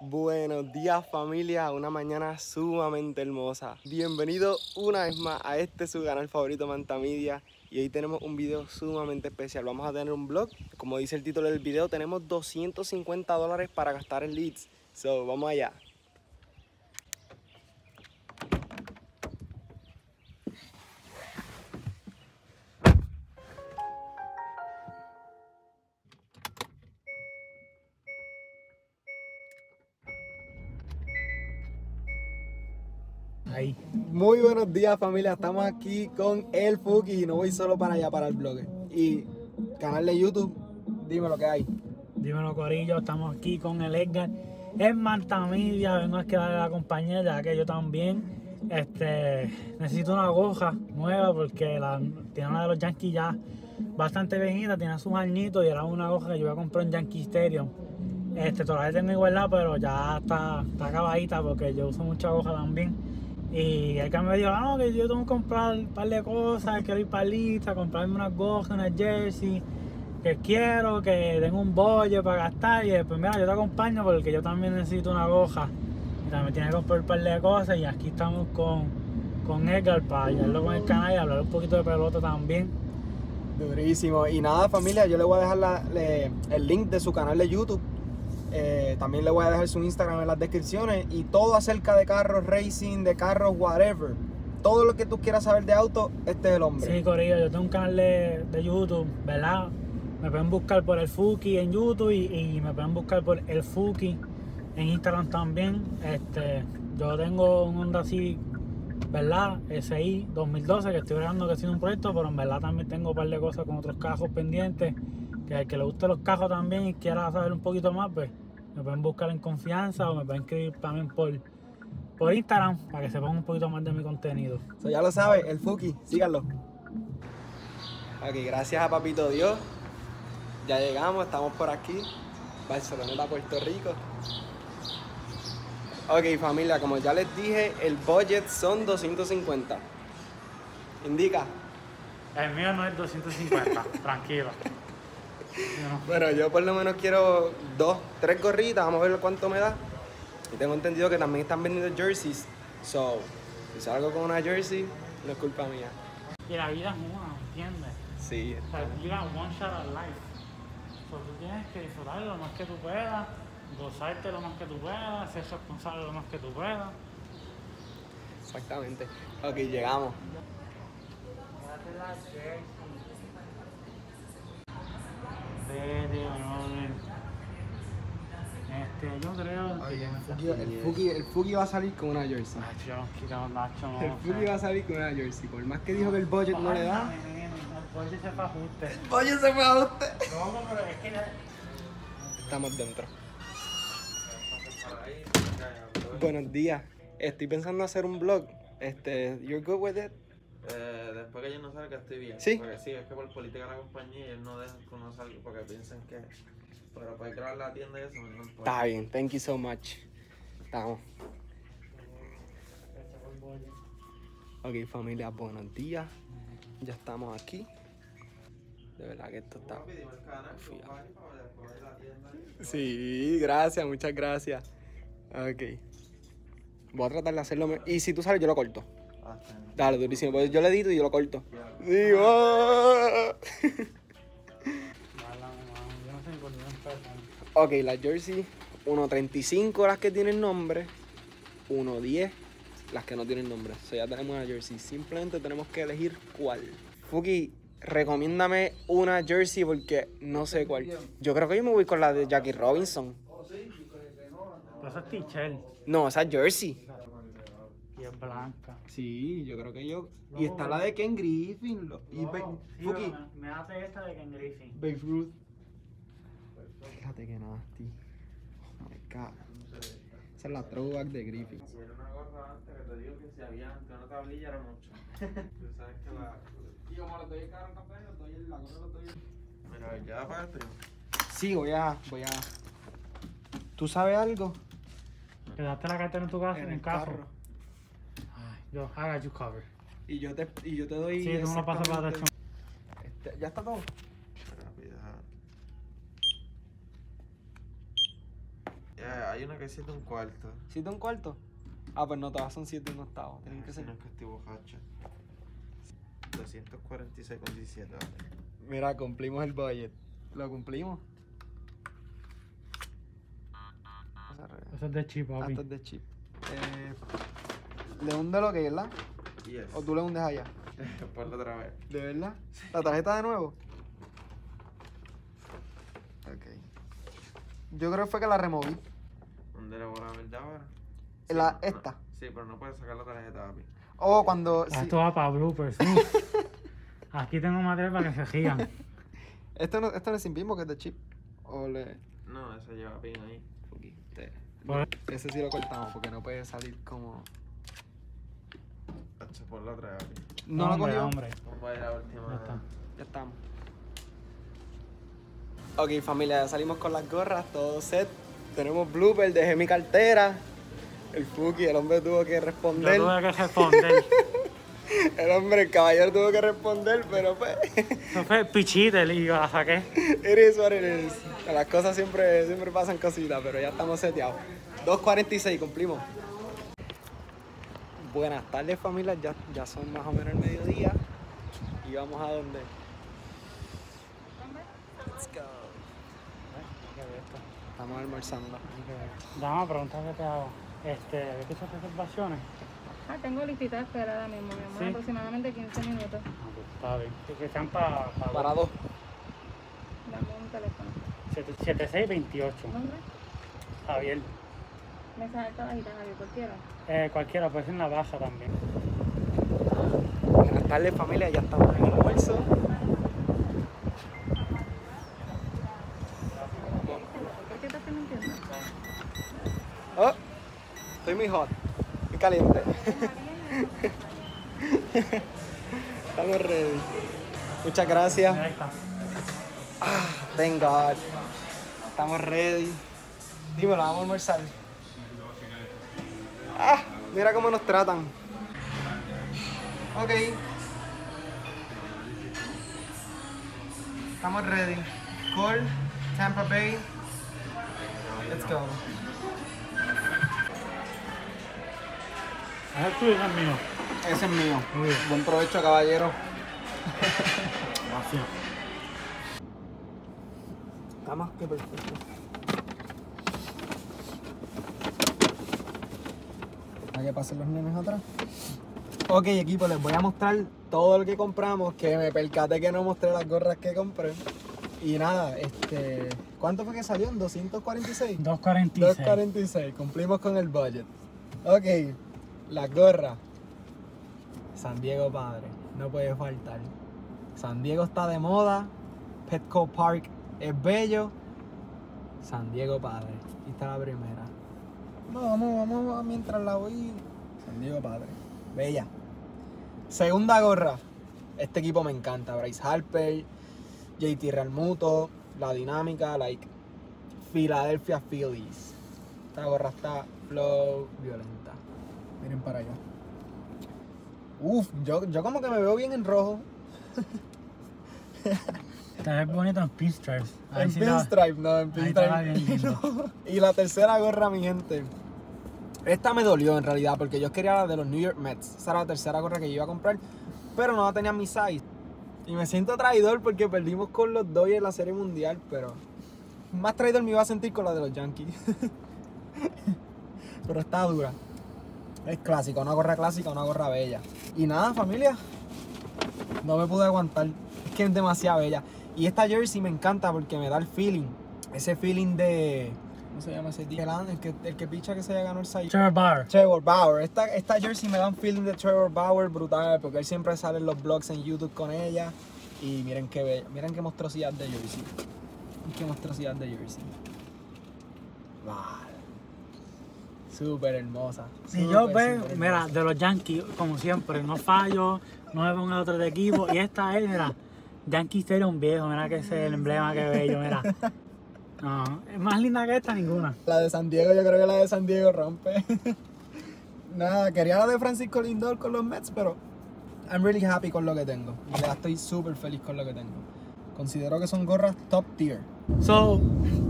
Buenos días, familia, a una mañana sumamente hermosa. Bienvenido una vez más a este su canal favorito, Manta Media. Y hoy tenemos un video sumamente especial. Vamos a tener un vlog. Como dice el título del video, tenemos $250 para gastar en Lids. So, vamos allá. Muy buenos días, familia, estamos aquí con El Fuki y no voy solo para allá, para el blog y canal de YouTube. Dime lo que hay. Dímelo, corillo, estamos aquí con el Edgar en Manta Media. Vengo a quedar a la compañía ya que yo también necesito una aguja nueva porque tiene una de los Yankees ya bastante viejita, tiene sus añitos y era una aguja que yo voy a comprar en Yankee Stereo. Todavía tengo igualdad, pero ya está acabadita porque yo uso mucha aguja también. Y el que me dijo, ah, no, que yo tengo que comprar un par de cosas, quiero ir para lista, comprarme unas gojas, unas jersey, que tengo un bolle para gastar. Y después, mira, yo te acompaño porque yo también necesito una goja. Y también tiene que comprar un par de cosas. Y aquí estamos con Edgar para ayudarlo con el canal y hablar un poquito de pelota también. Durísimo. Y nada, familia, yo le voy a dejar el link de su canal de YouTube. También le voy a dejar su Instagram en las descripciones. Y todo acerca de carros, racing, de carros, whatever. Todo lo que tú quieras saber de auto, este es el hombre. Sí, corillo, yo tengo un canal de YouTube, ¿verdad? Me pueden buscar por El Fuki en YouTube y me pueden buscar por El Fuki en Instagram también. Yo tengo un Honda Civic, ¿verdad? SI 2012, que estoy grabando, que ha sido un proyecto, pero en verdad también tengo un par de cosas con otros cajos pendientes. Que al que le guste los cajos también y quiera saber un poquito más, pues me pueden buscar en confianza o me pueden escribir también por Instagram para que sepan un poquito más de mi contenido. Eso ya lo sabe, El Fuki, síganlo. Ok, gracias a Papito Dios. Ya llegamos, estamos por aquí. Barcelona, Puerto Rico. Ok, familia, como ya les dije, el budget son 250. Indica. El mío no es 250, tranquilo. No. Bueno, yo por lo menos quiero 2, 3 gorritas, vamos a ver cuánto me da. Y tengo entendido que también están vendiendo jerseys. So, si salgo con una jersey, no es culpa mía. Y la vida es una, ¿entiendes? Sí. O sea, you got one shot at life. So, tú tienes que disfrutar lo más que tú puedas, gozarte lo más que tú puedas, ser responsable lo más que tú puedas. Exactamente. Ok, llegamos. Yo creo que el Fuki va a salir con una jersey. El Fuki va a salir con una jersey. Por más que dijo que el budget no le da. El budget se fue ajuste. El budget se fue ajuste. No, pero es que estamos dentro. Buenos días. Estoy pensando hacer un vlog. You're good with it? Después que ellos no salgan, estoy bien. ¿Sí? Porque sí, es que por política de la compañía ellos no dejan que uno salga porque piensan que para poder grabar la tienda y eso no importa. Está bien, thank you so much. Estamos. Ok, familia, buenos días. Ya estamos aquí. De verdad que esto está. Sí, gracias, muchas gracias. Ok. Voy a tratar de hacerlo. Y si tú sales, yo lo corto. Dale, durísimo, pues yo le edito y yo lo corto. Digo. ¡Oh! Ok, las jersey, 1.35 las que tienen nombre, 1.10 las que no tienen nombre. O sea, ya tenemos una jersey, simplemente tenemos que elegir cuál. Fuki, recomiéndame una jersey porque no sé cuál. Yo creo que yo me voy con la de Jackie Robinson. ¿Esa es Tichel? No, esa es jersey. Y es blanca. Sí, yo creo que yo. No, y está la de Ken Griffin. Me hace esta de Ken Griffin. Babe Ruth. Fíjate que nasty. Oh my god. Esa es la throwback de Griffin. Era una gorra antes que te digo que si había antes una tablilla era mucho. Tú sabes que la. Y como lo estoy en carro café, lo estoy en la gorra, lo estoy en. Mira, ya aparte. Sí, voy a. ¿Tú sabes algo? Te daste la cartera en tu casa, en el carro. Yo, I got you covered. Y yo te doy. Sí, tú me lo pasas para la atracción. ¿Ya está todo? Rápida. Hay una que es 7 y un cuarto. ¿7 y un cuarto? Ah, pues no, todas son 7 y un octavo. Tienen que ser. No es que estoy bojacha. 246,17. Mira, cumplimos el budget. ¿Lo cumplimos? Eso es de chip, papi. Esto es de chip. ¿Le hunde lo que es, verdad? Yes. ¿O tú le hundes allá? Ponlo otra vez. ¿De verdad? ¿La tarjeta de nuevo? Ok. Yo creo que fue que la removí. ¿Dónde le voy a la verdad ahora? Sí, la, esta. No. Sí, pero no puedes sacar la tarjeta, papi. Oh, cuando... Sí. Esto va para bloopers. Aquí tengo material para que se gigan. Esto no es sin pin porque es de chip. No, eso lleva pin ahí. No, ese sí lo cortamos porque no puede salir como... Por la otra, papi. No, hombre, lo cogió. Hombre. Vamos a ir a la última. Ya estamos. Ok, familia, ya salimos con las gorras, todo set. Tenemos blooper, dejé mi cartera. El Fuki, el hombre tuvo que responder. Yo tuve que responder. El caballero tuvo que responder, pero pues... No fue pichita, el hijo, la saqué. It is what it is. Las cosas siempre pasan cositas, pero ya estamos seteados. 2.46, cumplimos. Buenas tardes, familia, ya son más o menos el mediodía. Y vamos a donde... Let's go. Estamos almorzando. Vamos a preguntarle qué hago. ¿Ves que esas reservaciones? Ah, tengo listita esperada mismo, mi amor, ¿sí? Aproximadamente 15 minutos. Ah, pues está bien. ¿Y que están para dos? Dame un teléfono. 7628. ¿Dónde? Javier. ¿Me sale esta bajita, Javier? ¿Cualquiera? Cualquiera, puede ser una baja también. Buenas tardes, familia, ya estamos en el almuerzo. Oh, estoy muy hot, muy caliente. Estamos ready. Muchas gracias. Ah, thank God. Estamos ready. Dímelo, vamos a almorzar. Ah, mira cómo nos tratan. Ok. Estamos ready. Call, Tampa Bay. Let's go. ¿Ese es tuyo o es mío? Ese es mío. Buen provecho, caballero. Gracias. Está más que perfecto. Hay que pasar los nenes atrás. Ok, equipo, les voy a mostrar todo lo que compramos, que me percaté que no mostré las gorras que compré. Y nada, ¿cuánto fue que salió? ¿En 246? 246. 246, cumplimos con el budget. Ok. Las gorras. San Diego Padres, no puede faltar. San Diego está de moda. Petco Park es bello. San Diego Padres. Aquí está la primera. Vamos, mientras la voy. San Diego Padres. Bella. Segunda gorra. Este equipo me encanta. Bryce Harper, JT Realmuto, la dinámica, like. Philadelphia Phillies. Esta gorra está flow violenta. Miren para allá. Uf, yo como que me veo bien en rojo. Te ves bonito en pinstripe. En pinstripe, no, en pinstripe. No. Y la tercera gorra, mi gente. Esta me dolió en realidad porque yo quería la de los New York Mets. Esa era la tercera gorra que yo iba a comprar, pero no la tenía en mi size. Y me siento traidor porque perdimos con los Dodgers en la Serie Mundial, pero más traidor me iba a sentir con la de los Yankees. Pero está dura. Es clásica, una gorra bella. Y nada, familia, no me pude aguantar. Es que es demasiado bella. Y esta jersey me encanta porque me da el feeling. Ese feeling de... ¿Cómo se llama ese tío? El que picha que se haya ganado el sayo. Trevor Bauer. Trevor Bauer. Esta jersey me da un feeling de Trevor Bauer brutal porque él siempre sale en los vlogs en YouTube con ella. Y miren qué bella. Miren qué monstruosidad de jersey. Qué monstruosidad de jersey. Vale. Súper hermosa. Y yo veo, mira, de los Yankees, como siempre, no fallo, no me pongo a otro de equipo. Y esta es, mira, Yankee Stereo, un viejo, mira que ese es el emblema, que bello, mira. No, es más linda que esta, ninguna. La de San Diego, yo creo que la de San Diego rompe. Nada, quería la de Francisco Lindor con los Mets, pero I'm really happy con lo que tengo. Ya estoy súper feliz con lo que tengo. Considero que son gorras top tier. So,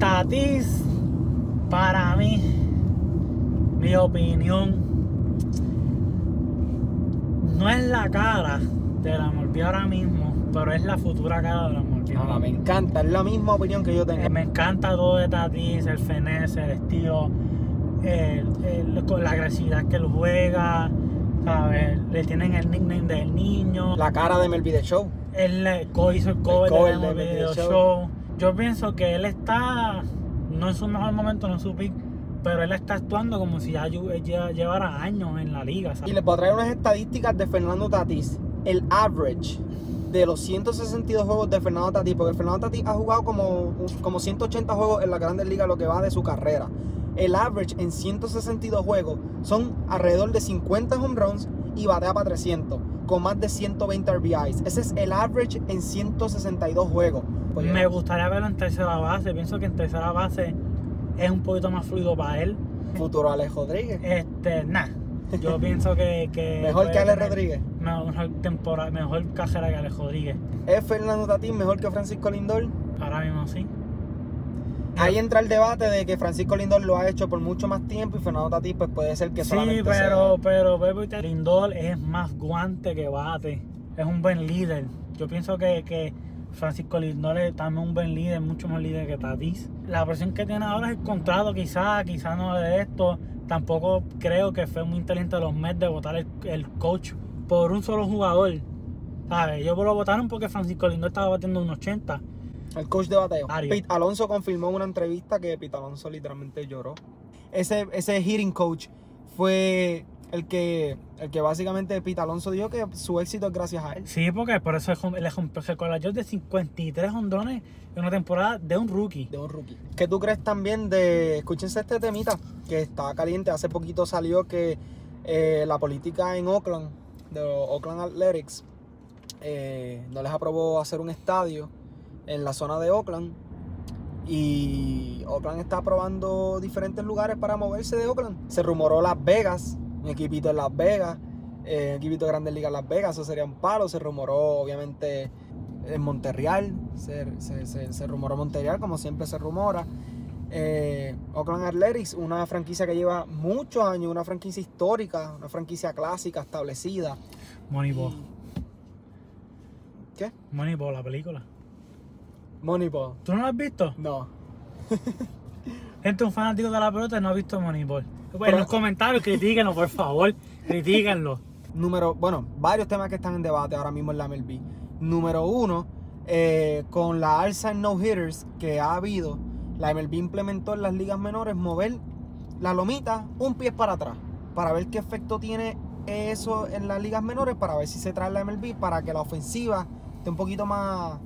Tatis... Para mí, mi opinión, no es la cara de la MLB ahora mismo, pero es la futura cara de la MLB. Ah, me encanta, es la misma opinión que yo tengo. Me encanta todo de Tatis, el finesse, el estilo, la agresividad que lo juega, ¿sabes? Le tienen el nickname del niño. La cara de MLB The Show. Él hizo el cover de MLB The Show. Yo pienso que él está, no en su mejor momento, no en su pick, pero él está actuando como si ya llevara años en la liga, ¿sabes? Y les voy a traer unas estadísticas de Fernando Tatis. El average de los 162 juegos de Fernando Tatis, porque Fernando Tatis ha jugado como 180 juegos en la Grandes Ligas, lo que va de su carrera. El average en 162 juegos son alrededor de 50 home runs y batea para 300, con más de 120 RBIs. Ese es el average en 162 juegos. Pues me gustaría verlo en tercera base. Pienso que en tercera base es un poquito más fluido para él. Futuro Alex Rodríguez. Nah. Yo pienso que mejor que Alex Rodríguez. Mejor carrera que Alex Rodríguez. ¿Es Fernando Tatis mejor que Francisco Lindor? Ahora mismo sí. Ahí entra el debate de que Francisco Lindor lo ha hecho por mucho más tiempo y Fernando Tatis pues puede ser que solamente pero Lindor es más guante que bate. Es un buen líder. Yo pienso que Francisco Lindor es también un buen líder, mucho más líder que Tatis. La presión que tiene ahora es el contrato, quizás no de esto. Tampoco creo que fue muy inteligente a los Mets de votar el coach por un solo jugador, ¿sabes? Ellos lo votaron porque Francisco Lindor estaba batiendo un 80. El coach de bateo. Pete Alonso confirmó en una entrevista que Pete Alonso literalmente lloró. Ese hitting coach fue el que básicamente Pete Alonso dijo que su éxito es gracias a él. Sí, porque por eso se colgó de 53 hondones en una temporada de un rookie. ¿Qué tú crees también de, escúchense este temita, que está caliente? Hace poquito salió que la política en Oakland, de los Oakland Athletics, no les aprobó hacer un estadio en la zona de Oakland. Y Oakland está probando diferentes lugares para moverse de Oakland. Se rumoró Las Vegas, un equipito en Las Vegas, un equipito de Grandes Ligas en Las Vegas, eso sería un palo. Se rumoró obviamente en Montreal, se rumoró Montreal como siempre se rumora. Oakland Athletics, una franquicia que lleva muchos años, una franquicia histórica, una franquicia clásica, establecida. Moneyball. ¿Qué? Moneyball, la película. Moneyball. ¿Tú no lo has visto? No. Gente, un fanático de la pelota no ha visto Moneyball. Pero en los comentarios, critíquenlo, por favor. Critíquenlo. Varios temas que están en debate ahora mismo en la MLB. Número uno, con la alza en no-hitters que ha habido, la MLB implementó en las ligas menores mover la lomita un pie para atrás, para ver qué efecto tiene eso en las ligas menores, para ver si se trae la MLB, para que la ofensiva esté un poquito más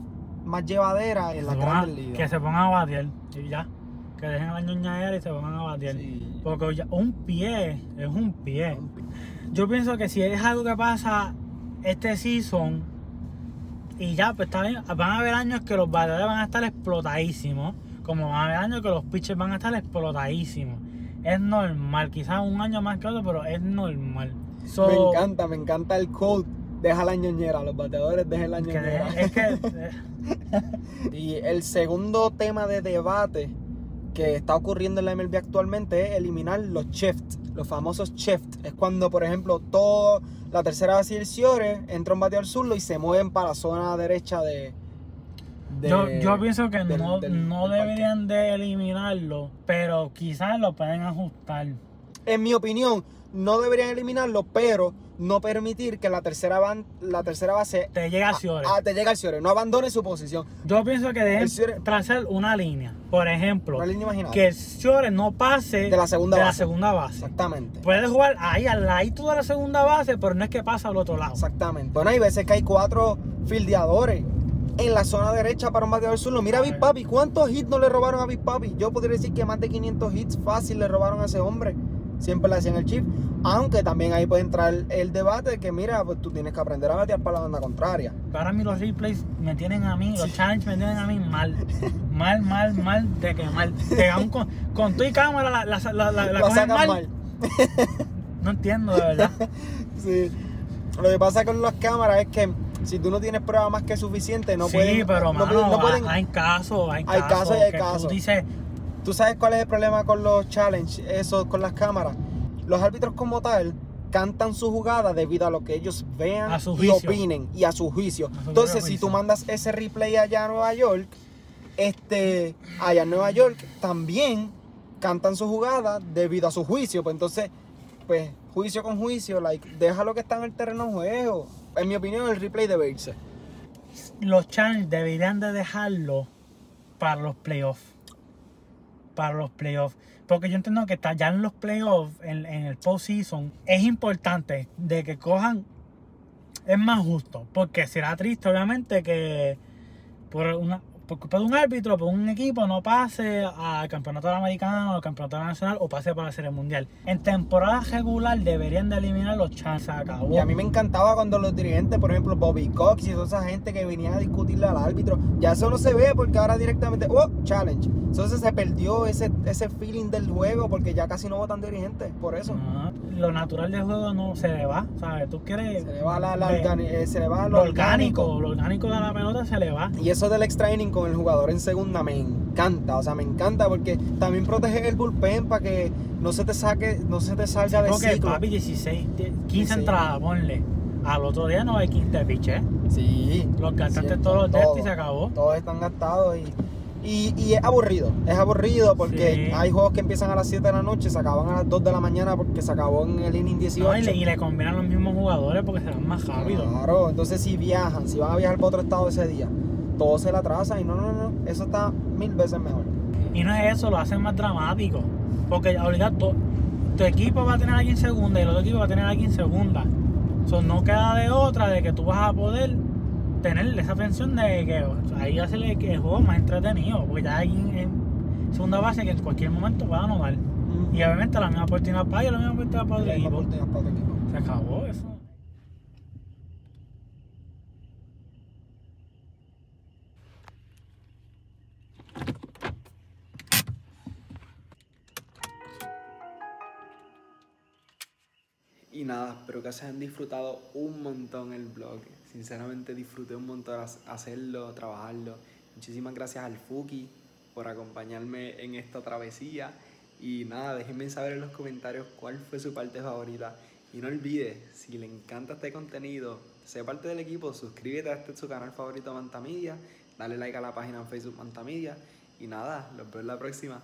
llevadera en la Grandes Ligas. Que se pongan a batear y ya. Que dejen la ñoñadera y se pongan a batear. Sí. Porque un pie es un pie. Yo pienso que si es algo que pasa este season y ya, pues está bien. Van a haber años que los bateadores van a estar explotadísimos, como van a haber años que los pitchers van a estar explotadísimos. Es normal, quizás un año más que otro, pero es normal. Me encanta el cold. Deja la ñoñera, los bateadores dejen la ñoñera. Y el segundo tema de debate que está ocurriendo en la MLB actualmente es eliminar los shifts, los famosos shifts. Es cuando, por ejemplo, toda la tercera base y el short entra un bateador zurdo y se mueven para la zona derecha de yo pienso que no deberían de eliminarlo, pero quizás lo pueden ajustar. En mi opinión, no deberían eliminarlo, pero no permitir que la tercera base te llegue al short. Te llega al short, no abandone su posición. Yo pienso que deben trazar una línea, por ejemplo, una línea imaginaria, que el short no pase de la segunda base. Exactamente. Puede jugar ahí al ladito de la segunda base, pero no es que pasa al otro lado. Exactamente. Bueno, hay veces que hay 4 fildeadores en la zona derecha para un bateador zurdo. Mira a Big Papi, ¿cuántos hits no le robaron a Big Papi? Yo podría decir que más de 500 hits fácil le robaron a ese hombre. Siempre le hacían el chip, aunque también ahí puede entrar el debate de que mira, pues tú tienes que aprender a batear para la banda contraria. Para mí los replays me tienen a mí, los challenges me tienen a mí mal, de que mal. Con tu y cámara la cogen mal. No entiendo, de verdad. Sí. Lo que pasa con las cámaras es que si tú no tienes prueba más que suficiente, no pueden... Sí, pero mano, no pueden, hay casos. Hay casos. Tú dices... ¿Tú sabes cuál es el problema con los challenges, eso, con las cámaras? Los árbitros como tal cantan su jugada debido a lo que ellos vean y opinen y a su juicio. Entonces, si tú mandas ese replay allá a Nueva York, allá en Nueva York también cantan su jugada debido a su juicio. Pues entonces, pues juicio con juicio, like, deja lo que está en el terreno de juego. En mi opinión, el replay debe irse. Los challenges deberían de dejarlo para los playoffs. Para los playoffs. Porque yo entiendo que ya en los playoffs, en el postseason, es importante de que cojan. Es más justo. Porque será triste, obviamente, que por culpa de un árbitro, por un equipo, no pase al campeonato americano, al campeonato nacional o pase para hacer el mundial. En temporada regular deberían de eliminar los chances. Acabó. Y a mí me encantaba cuando los dirigentes, por ejemplo, Bobby Cox y toda esa gente que venía a discutirle al árbitro, ya eso no se ve porque ahora directamente, ¡oh, challenge! Entonces se perdió ese feeling del juego porque ya casi no votan dirigentes, por eso. No, lo natural del juego no se le va, ¿sabes? Tú quieres... Se le va, lo orgánico. Lo orgánico de la pelota se le va. Y eso del extra inning con el jugador en segunda me encanta, o sea, me encanta porque también protege el bullpen para que no se te saque, no se te salga de ciclo. Papi, 15 entradas, ponle. Al otro día no hay 15 piches. Sí. Los gastaste todos los test y se acabó. Todos están gastados y es aburrido porque sí, hay juegos que empiezan a las 7 de la noche, se acaban a las 2 de la mañana porque se acabó en el inning 18. No, y le combinan los mismos jugadores porque se van más rápido. Claro, entonces si van a viajar para otro estado ese día, todo se la atrasa y no, eso está 1000 veces mejor. Y no es eso, lo hacen más dramático, porque ahorita tu equipo va a tener aquí en segunda y el otro equipo va a tener aquí en segunda. So, no queda de otra de que tú vas a poder tener esa tensión de que ahí hace el juego más entretenido, porque ya hay en segunda base que en cualquier momento van a anotar. Y obviamente la misma oportunidad para ellos, la misma oportunidad para otro equipo. Se acabó eso. Y nada, espero que se hayan disfrutado un montón el vlog. Sinceramente disfruté un montón hacerlo, trabajarlo. Muchísimas gracias al Fuki por acompañarme en esta travesía. Y nada, déjenme saber en los comentarios cuál fue su parte favorita. Y no olvides, si le encanta este contenido, sé parte del equipo, suscríbete a su canal favorito Manta Media, dale like a la página en Facebook Manta Media. Y nada, los veo en la próxima.